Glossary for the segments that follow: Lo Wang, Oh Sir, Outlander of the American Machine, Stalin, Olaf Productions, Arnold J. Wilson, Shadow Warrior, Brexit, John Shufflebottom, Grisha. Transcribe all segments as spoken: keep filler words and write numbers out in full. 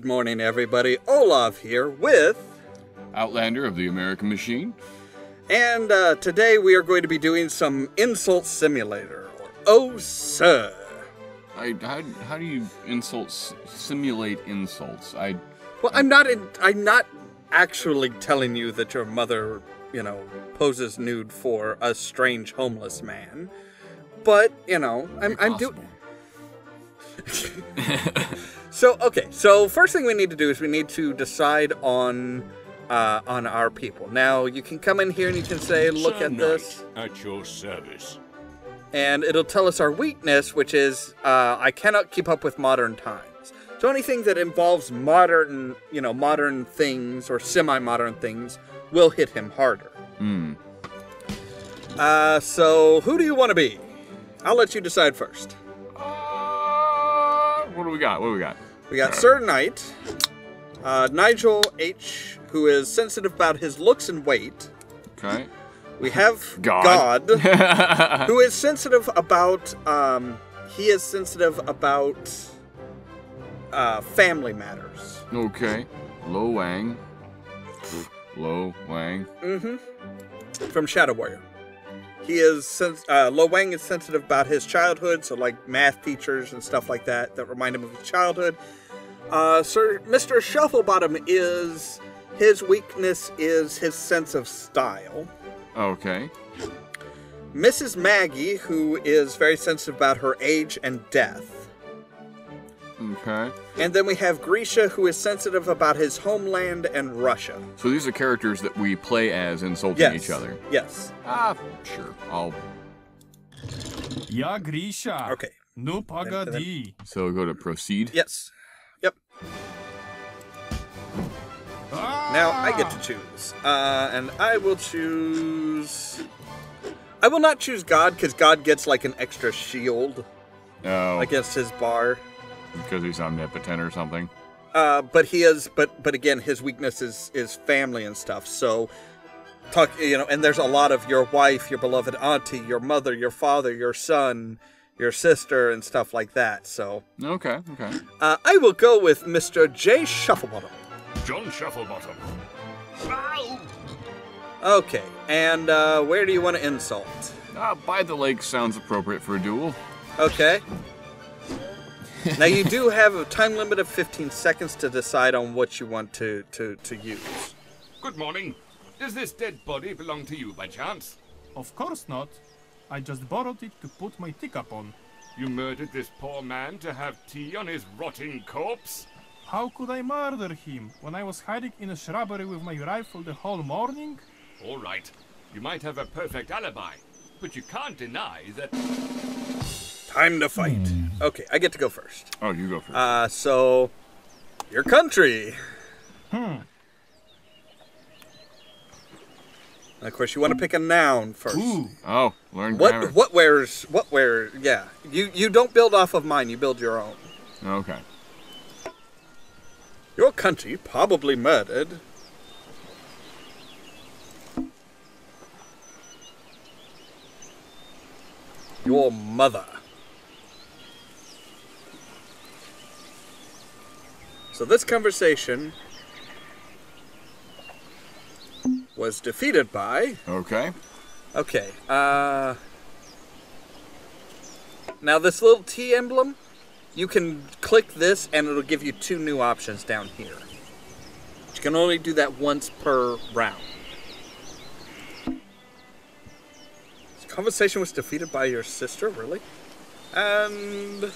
Good morning, everybody. Olaf here with Outlander of the American Machine. And uh, today we are going to be doing some Insult Simulator, or Oh Sir. I, how, how do you insult, simulate insults? I Well, I'm not in, I'm not actually telling you that your mother, you know, poses nude for a strange homeless man. But, you know, I'm, I'm doing... So, okay, so first thing we need to do is we need to decide on uh, on our people. Now, you can come in here and you can say, look Sir at this. At your service. And it'll tell us our weakness, which is, uh, I cannot keep up with modern times. So anything that involves modern, you know, modern things or semi-modern things will hit him harder. Mm. Uh, so, who do you want to be? I'll let you decide first. What do we got? What do we got? We got Sir Knight, uh, Nigel H, who is sensitive about his looks and weight. Okay. We have God, God who is sensitive about. Um, he is sensitive about uh, family matters. Okay. Lo Wang. Lo Wang. Mm-hmm. From Shadow Warrior. He is, uh, Lo Wang is sensitive about his childhood, so like math teachers and stuff like that that remind him of his childhood. Uh, Sir, Mister Shufflebottom is, his weakness is his sense of style. Okay. Missus Maggie, who is very sensitive about her age and death. Okay. And then we have Grisha, who is sensitive about his homeland and Russia. So these are characters that we play as insulting yes. each other. Yes. Ah, sure. I'll... Ya Grisha. Okay. No pagadi. So go to proceed? Yes. Yep. Ah! Now I get to choose. Uh, and I will choose... I will not choose God, because God gets like an extra shield oh. against his bar. Because he's omnipotent or something. Uh, but he is, but but again, his weakness is, is family and stuff. So, talk, you know, and there's a lot of your wife, your beloved auntie, your mother, your father, your son, your sister, and stuff like that. So. Okay, okay. Uh, I will go with Mister J. Shufflebottom. John Shufflebottom. Okay, and uh, where do you want to insult? Uh, by the lake sounds appropriate for a duel. Okay. Now you do have a time limit of fifteen seconds to decide on what you want to, to, to use. Good morning. Does this dead body belong to you by chance? Of course not. I just borrowed it to put my teacup on. You murdered this poor man to have tea on his rotting corpse? How could I murder him when I was hiding in a shrubbery with my rifle the whole morning? All right. You might have a perfect alibi, but you can't deny that... Time to fight. Mm. Okay, I get to go first. Oh, you go first. Uh, so, your country. Hmm. And of course, you want to pick a noun first. Ooh. Oh, learn what, grammar. What wears, what wears, yeah. You, you don't build off of mine, you build your own. Okay. Your country probably murdered. Your mother. So this conversation was defeated by... Okay. Okay. Uh, now this little T emblem, you can click this and it'll give you two new options down here. You can only do that once per round. This conversation was defeated by your sister, really? And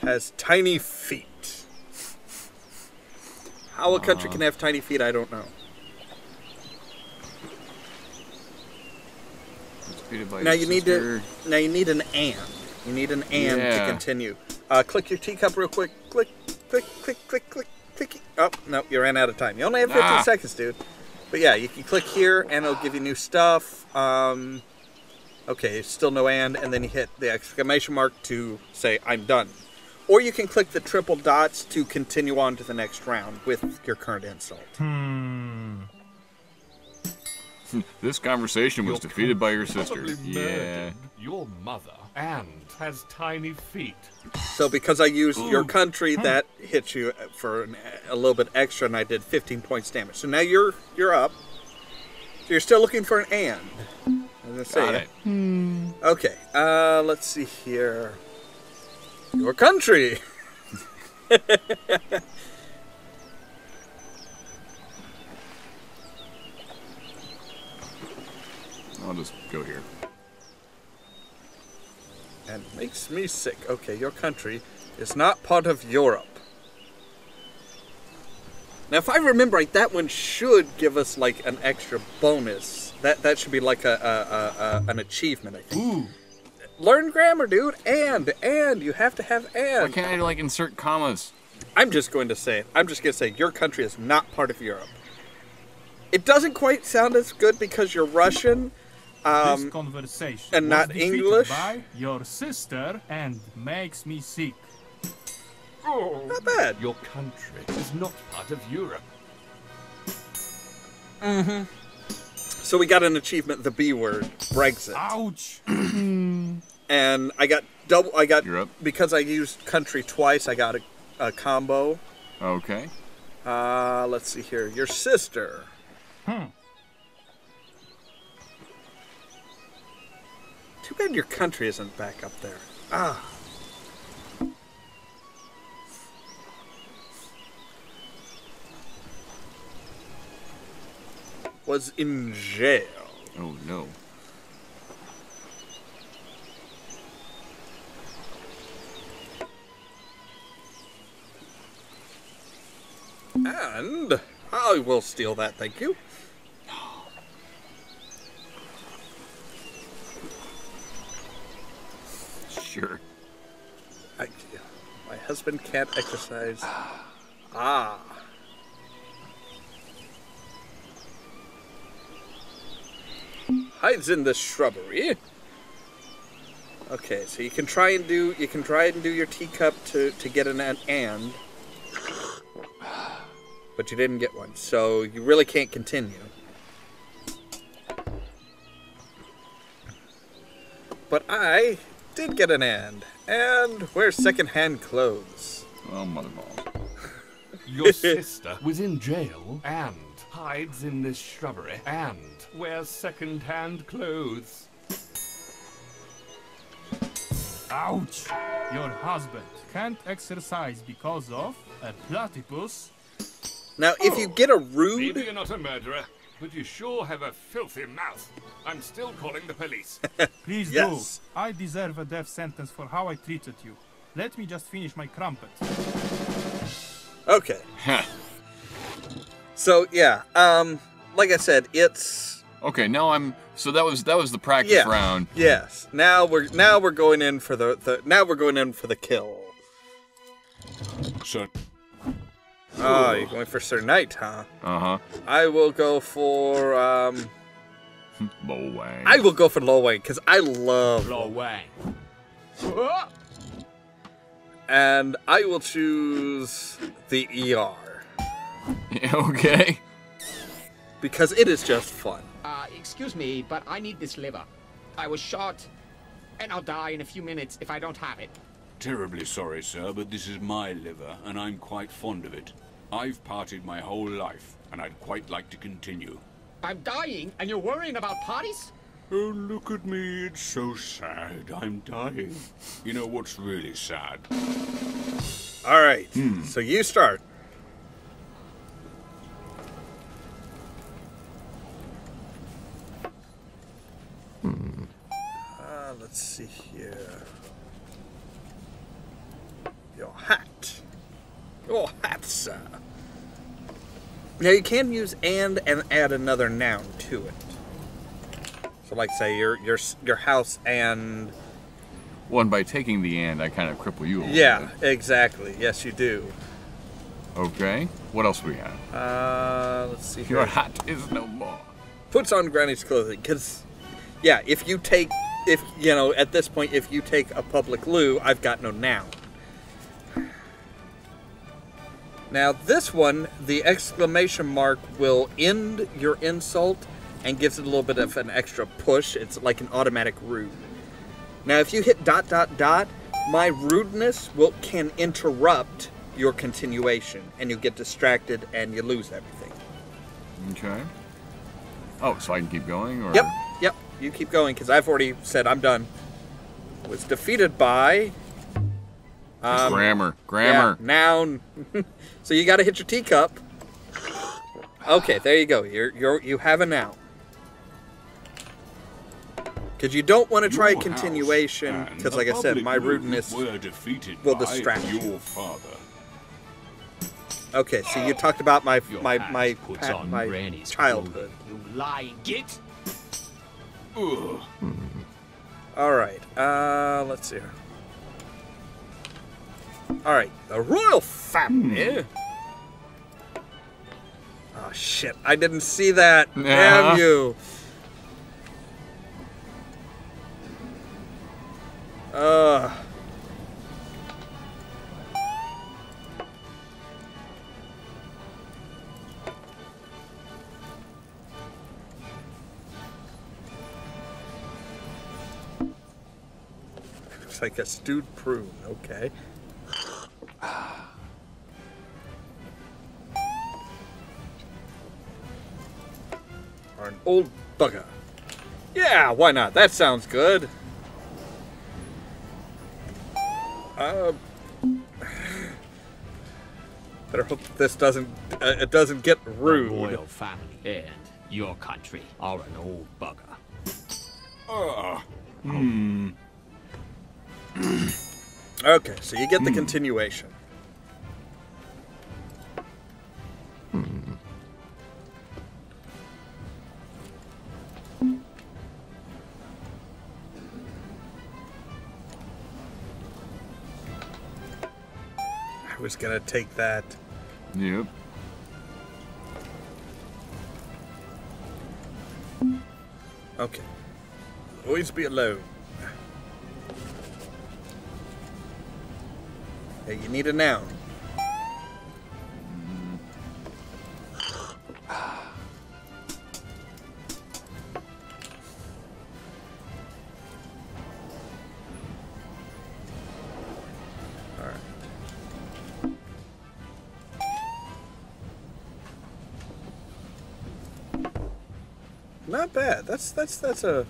has tiny feet. How a country can have tiny feet, I don't know. Now you need to. Now you need an and. You need an and yeah. to continue. Uh, click your teacup real quick. Click, click, click, click, click, click. Oh no, you ran out of time. You only have fifteen ah. seconds, dude. But yeah, you can click here, and it'll give you new stuff. Um, okay, still no and, and then you hit the exclamation mark to say I'm done. Or you can click the triple dots to continue on to the next round with your current insult. Hmm. This conversation was You're defeated by your sister. Yeah. Your mother and has tiny feet. So because I used Ooh. your country, that hit you for an, a little bit extra, and I did fifteen points damage. So now you're you're up. So you're still looking for an and. As I Got it. Hmm. Okay. Uh, let's see here. Your country. I'll just go here. And makes me sick. Okay, your country is not part of Europe. Now, if I remember right, that one should give us like an extra bonus. That that should be like a, a, a, a an achievement, I think. Ooh. Learn grammar, dude. And and you have to have and. Why can't I like insert commas? I'm just going to say it. I'm just going to say your country is not part of Europe. It doesn't quite sound as good because you're Russian. Um, this conversation and not English. By your sister and makes me sick. Oh, not bad. Your country is not part of Europe. Mm-hmm. So we got an achievement, the B word, Brexit. Ouch. And I got double. I got Europe because I used country twice. I got a, a combo. Okay. Uh, let's see here. Your sister. Hmm. Too bad your country isn't back up there. Ah. Was in jail. Oh no. And I will steal that, thank you. Sure. I, my husband can't exercise. Ah. Hides in the shrubbery. Okay, so you can try and do you can try and do your teacup to to get an and. But you didn't get one, so you really can't continue. But I did get an and, and wear second-hand clothes. Well, mother-in-law. Your sister was in jail and hides in this shrubbery and wears second-hand clothes. Ouch! Your husband can't exercise because of a platypus. Now, if oh, you get a rude... Maybe you're not a murderer, but you sure have a filthy mouth. I'm still calling the police. Please yes. do. I deserve a death sentence for how I treated you. Let me just finish my crumpet. Okay. So, yeah. Um, like I said, it's... Okay, now I'm... So that was that was the practice yeah. round. Yes. Now we're now we're going in for the, the now we're going in for the kill. So... Oh, you're going for Sir Knight, huh? Uh-huh. I will go for, um... Lo Wang. I will go for Lo Wang, because I love... Lo Wang. And I will choose the E R. Okay. Because it is just fun. Uh, excuse me, but I need this liver. I was shot, and I'll die in a few minutes if I don't have it. Terribly sorry, sir, but this is my liver, and I'm quite fond of it. I've partied my whole life, and I'd quite like to continue. I'm dying, and you're worrying about parties? Oh, look at me. It's so sad. I'm dying. You know what's really sad? All right. Hmm. So you start. Hmm. Uh, let's see here. Your hat. Your hat, sir. Now you can use and and add another noun to it. So like say your your your house and well, and by taking the and I kind of cripple you a little yeah, bit. Exactly. Yes you do. Okay. What else we have? Uh let's see here. Your hat is no more. Puts on Granny's clothing, because yeah, if you take if you know, at this point if you take a public loo, I've got no noun. Now this one, the exclamation mark will end your insult and gives it a little bit of an extra push. It's like an automatic rude. Now if you hit dot dot dot, my rudeness will can interrupt your continuation, and you get distracted and you lose everything. Okay. Oh, so I can keep going? Or? Yep, yep, you keep going, because I've already said I'm done. Was defeated by... Um, grammar, grammar. Yeah, noun. So you gotta hit your teacup. Okay, there you go. You're, you're, you have a noun. Because you don't want to try a continuation, because like I said, my rudeness will distract you. Your father. Okay, so you talked about my my my my, my childhood. You lying git. Ugh. All right. Uh, let's see. All right, the royal family. Oh shit! I didn't see that. Nah. Damn you. Uh. Looks like a stewed prune. Okay. Or an old bugger. Yeah, why not? That sounds good. Uh, better hope this doesn't uh, it doesn't get rude. The royal family and your country are an old bugger. Uh, hmm. Okay, so you get the continuation. Hmm. I was gonna take that. Yep. Okay. Always be alone. Hey, you need a noun. All right. Not bad. That's that's that's a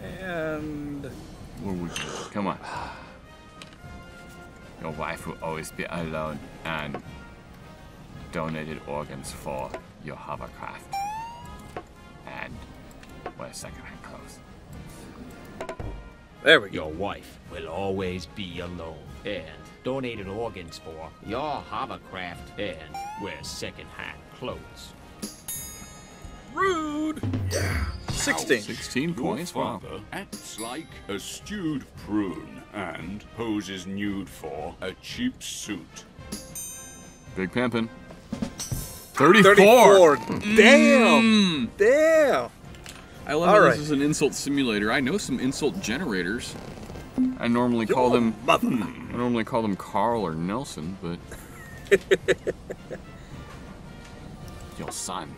and. Come on. Your wife will always be alone, and donated organs for your hovercraft. And what a second-hand clothes. There we go. Your wife will always be alone, and donated organs for your hovercraft, and wear second-hand clothes. Rude. Yeah. Sixteen. Sixteen points. Wow. Acts like a stewed prune and poses nude for a cheap suit. Big pimpin'. Thirty-four. Thirty-four. Damn. Mm. Damn. I love how right. This is an insult simulator. I know some insult generators. I normally Your call them. Mother. I normally call them Carl or Nelson, but. Your son.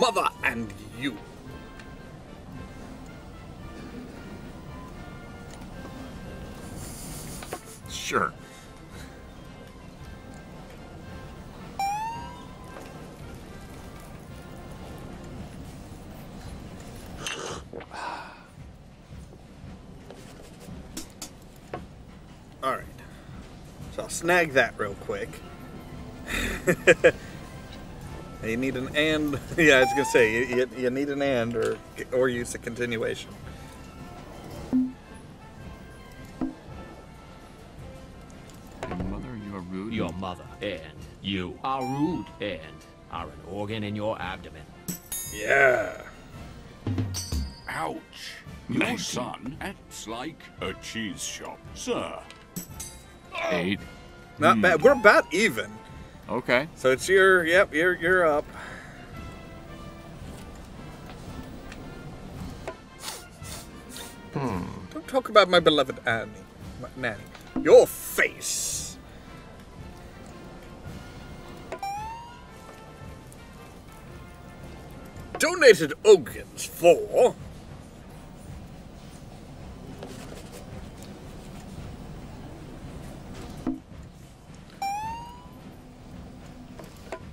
Mother and you. Sure. All right. So I'll snag that real quick. You need an and. Yeah, I was gonna say you, you need an and, or or use a continuation. Your mother, you are rude. Your mother and you are rude and are an organ in your abdomen. Yeah. Ouch. Your nineteen. Son acts like a cheese shop, sir. Eight. Not mm. bad. We're about even. Okay. So it's your, yep, you're, you're up. talk about my beloved Annie. My nanny. Your face! Donated organs for...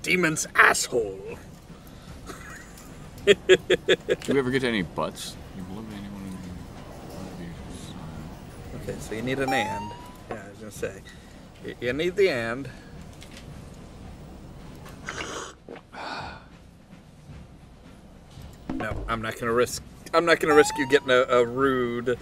Demon's asshole. Did we ever get to any butts? Okay, so you need an and. Yeah, I was gonna say. You need the and. No, I'm not gonna risk I'm not gonna risk you getting a, a rude.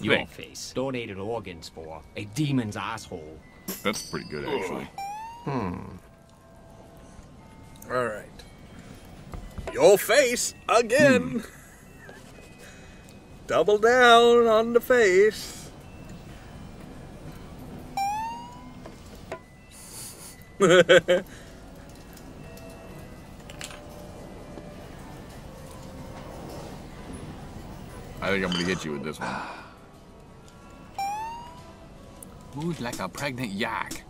Your thing. Face. Donated organs for a demon's asshole. That's pretty good, actually. Hmm. All right. Your face again. Hmm. Double down on the face. I think I'm gonna hit you with this one. Moved like a pregnant yak.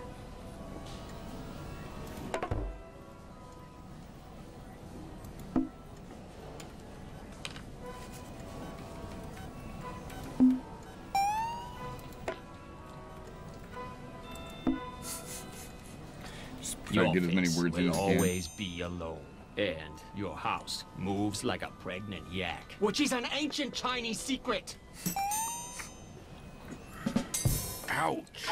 Just try to get as many words in as you can. Always be alone. And your house moves like a pregnant yak, which is an ancient Chinese secret. Ouch!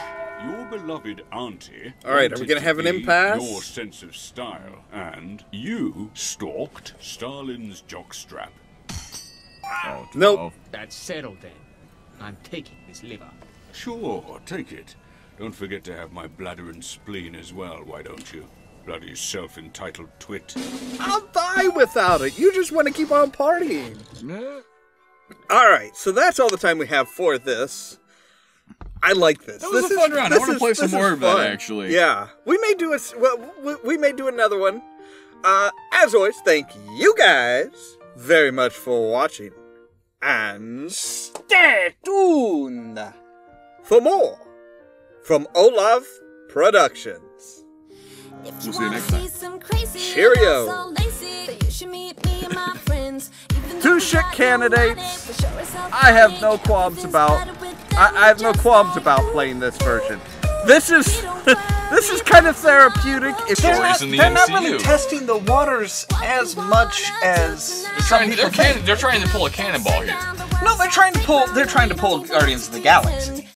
Your beloved auntie. All right, are we gonna have an impasse? Your sense of style, and you stalked Stalin's jockstrap. Oh, nope. That's settled then. I'm taking this liver. Sure, take it. Don't forget to have my bladder and spleen as well. Why don't you? Bloody self-entitled twit. I'll die without it. You just want to keep on partying. All right, so that's all the time we have for this. I like this. That was this a fun is, round. I want to play some more of fun. That, actually. Yeah, we may do a well, we may do another one. Uh, as always, thank you guys very much for watching, and stay tuned for more from Olaf Productions. If you we'll see you next time. Some crazy, Cheerio. So lazy, you should meet me and my friends. Two shit candidates. I have no qualms about. I, I have no qualms about playing this version. This is this is kind of therapeutic. If they're not, in the they're not really testing the waters as much as they're some trying, people they're, can, they're trying to pull a cannonball here. No, they're trying to pull. They're trying to pull Guardians of the Galaxy.